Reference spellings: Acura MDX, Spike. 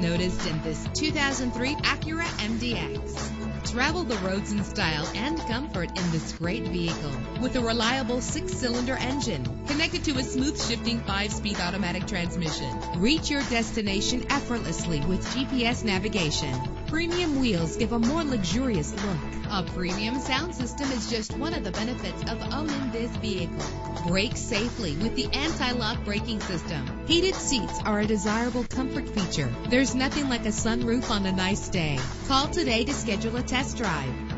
noticed in this 2003 Acura MDX. Travel the roads in style and comfort in this great vehicle with a reliable 6-cylinder engine connected to a smooth shifting 5-speed automatic transmission. Reach your destination effortlessly with GPS navigation. Premium wheels give a more luxurious look. A premium sound system is just one of the benefits of owning this vehicle. Brake safely with the anti-lock braking system. Heated seats are a desirable comfort feature. There's nothing like a sunroof on a nice day. Call today to schedule a test drive.